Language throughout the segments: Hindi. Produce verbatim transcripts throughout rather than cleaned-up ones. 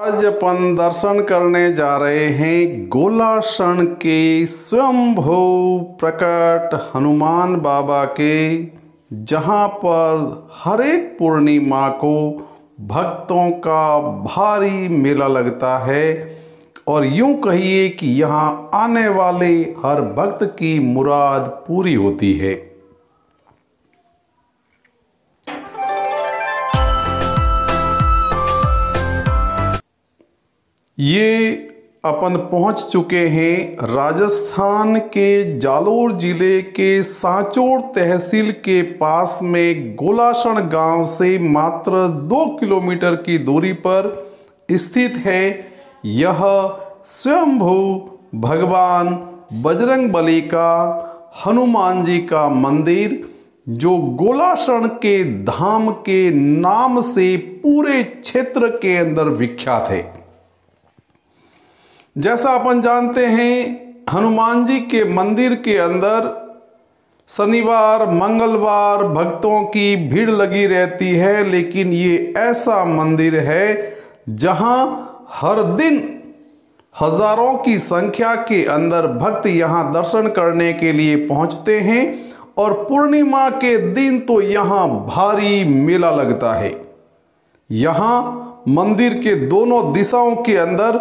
आज अपन दर्शन करने जा रहे हैं गोलासण के स्वयंभू प्रकट हनुमान बाबा के, जहां पर हर एक पूर्णिमा को भक्तों का भारी मेला लगता है। और यूं कहिए कि यहां आने वाले हर भक्त की मुराद पूरी होती है। ये अपन पहुंच चुके हैं राजस्थान के जालोर जिले के सांचौर तहसील के पास में गोलासण गांव से मात्र दो किलोमीटर की दूरी पर स्थित है यह स्वयंभू भगवान बजरंगबली का हनुमान जी का मंदिर, जो गोलासण के धाम के नाम से पूरे क्षेत्र के अंदर विख्यात है। जैसा अपन जानते हैं, हनुमान जी के मंदिर के अंदर शनिवार मंगलवार भक्तों की भीड़ लगी रहती है, लेकिन ये ऐसा मंदिर है जहां हर दिन हजारों की संख्या के अंदर भक्त यहां दर्शन करने के लिए पहुंचते हैं। और पूर्णिमा के दिन तो यहां भारी मेला लगता है। यहां मंदिर के दोनों दिशाओं के अंदर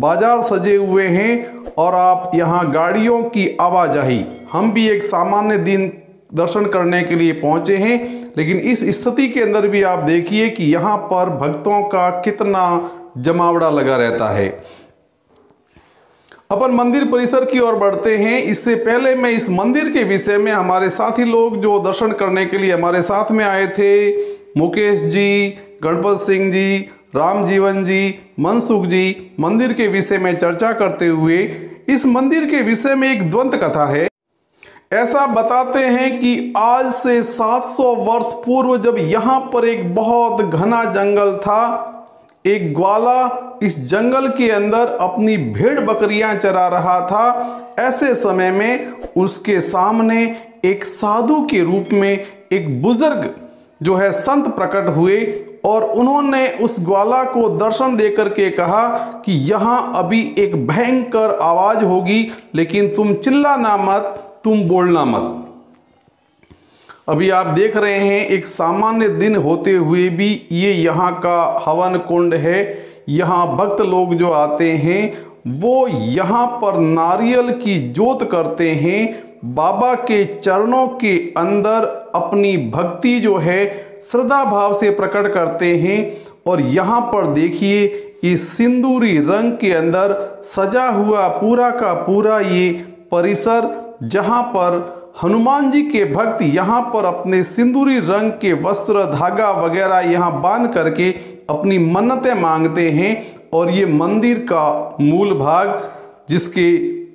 बाजार सजे हुए हैं और आप यहाँ गाड़ियों की आवाजाही। हम भी एक सामान्य दिन दर्शन करने के लिए पहुँचे हैं, लेकिन इस स्थिति के अंदर भी आप देखिए कि यहाँ पर भक्तों का कितना जमावड़ा लगा रहता है। अपन मंदिर परिसर की ओर बढ़ते हैं। इससे पहले मैं इस मंदिर के विषय में, हमारे साथी लोग जो दर्शन करने के लिए हमारे साथ में आए थे, मुकेश जी, गणपत सिंह जी, रामजीवन जी, मनसुख जी, मंदिर के विषय में चर्चा करते हुए इस मंदिर के विषय में एक द्वंद कथा है। ऐसा बताते हैं कि आज से सात सौ वर्ष पूर्व जब यहाँ पर एक बहुत घना जंगल था, एक ग्वाला इस जंगल के अंदर अपनी भेड़ बकरियां चरा रहा था। ऐसे समय में उसके सामने एक साधु के रूप में एक बुजुर्ग जो है संत प्रकट हुए और उन्होंने उस ग्वाला को दर्शन देकर के कहा कि यहाँ अभी एक भयंकर आवाज होगी, लेकिन तुम चिल्लाना मत, तुम बोलना मत। अभी आप देख रहे हैं एक सामान्य दिन होते हुए भी ये यहाँ का हवन कुंड है। यहाँ भक्त लोग जो आते हैं वो यहाँ पर नारियल की जोत करते हैं, बाबा के चरणों के अंदर अपनी भक्ति जो है श्रद्धा भाव से प्रकट करते हैं। और यहाँ पर देखिए इस सिंदूरी रंग के अंदर सजा हुआ पूरा का पूरा ये परिसर, जहाँ पर हनुमान जी के भक्त यहाँ पर अपने सिंदूरी रंग के वस्त्र धागा वगैरह यहाँ बांध करके अपनी मन्नतें मांगते हैं। और ये मंदिर का मूल भाग, जिसके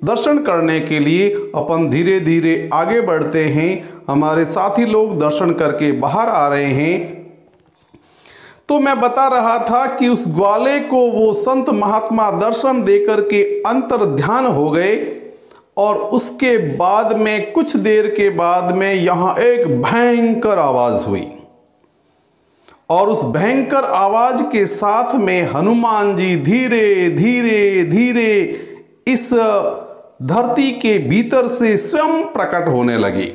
दर्शन करने के लिए अपन धीरे धीरे आगे बढ़ते हैं। हमारे साथी लोग दर्शन करके बाहर आ रहे हैं। तो मैं बता रहा था कि उस ग्वाले को वो संत महात्मा दर्शन देकर के अंतर ध्यान हो गए और उसके बाद में कुछ देर के बाद में यहाँ एक भयंकर आवाज़ हुई और उस भयंकर आवाज़ के साथ में हनुमान जी धीरे धीरे धीरे इस धरती के भीतर से स्वयं प्रकट होने लगी।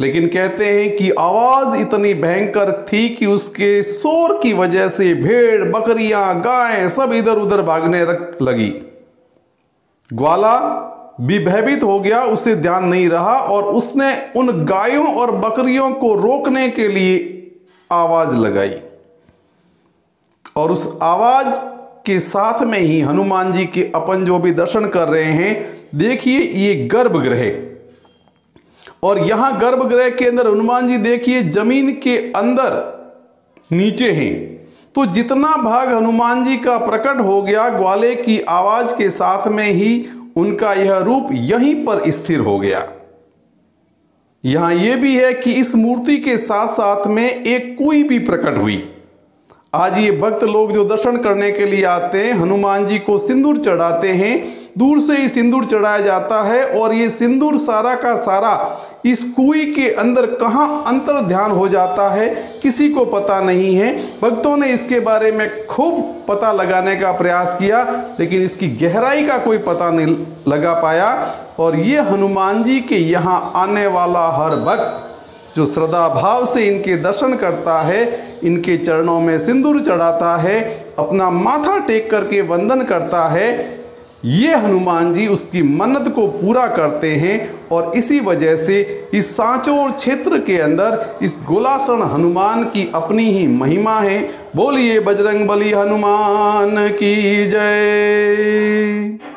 लेकिन कहते हैं कि आवाज इतनी भयंकर थी कि उसके शोर की वजह से भेड़ बकरियां गायें सब इधर उधर भागने लगी। ग्वाला भी भयभीत हो गया, उसे ध्यान नहीं रहा और उसने उन गायों और बकरियों को रोकने के लिए आवाज लगाई। और उस आवाज के साथ में ही हनुमान जी के अपन जो भी दर्शन कर रहे हैं, देखिए ये गर्भगृह है और यहाँ गर्भगृह के अंदर हनुमान जी देखिए जमीन के अंदर नीचे हैं। तो जितना भाग हनुमान जी का प्रकट हो गया ग्वाले की आवाज के साथ में ही उनका यह रूप यहीं पर स्थिर हो गया। यहाँ ये भी है कि इस मूर्ति के साथ साथ में एक कोई भी प्रकट हुई। आज ये भक्त लोग जो दर्शन करने के लिए आते हैं, हनुमान जी को सिंदूर चढ़ाते हैं, दूर से ही सिंदूर चढ़ाया जाता है और ये सिंदूर सारा का सारा इस कुई के अंदर कहाँ अंतर ध्यान हो जाता है किसी को पता नहीं है। भक्तों ने इसके बारे में खूब पता लगाने का प्रयास किया लेकिन इसकी गहराई का कोई पता नहीं लगा पाया। और ये हनुमान जी के यहाँ आने वाला हर भक्त जो श्रद्धा भाव से इनके दर्शन करता है, इनके चरणों में सिंदूर चढ़ाता है, अपना माथा टेक करके वंदन करता है, ये हनुमान जी उसकी मन्नत को पूरा करते हैं। और इसी वजह से इस सांचौर क्षेत्र के अंदर इस गोलासण हनुमान की अपनी ही महिमा है। बोलिए बजरंगबली हनुमान की जय।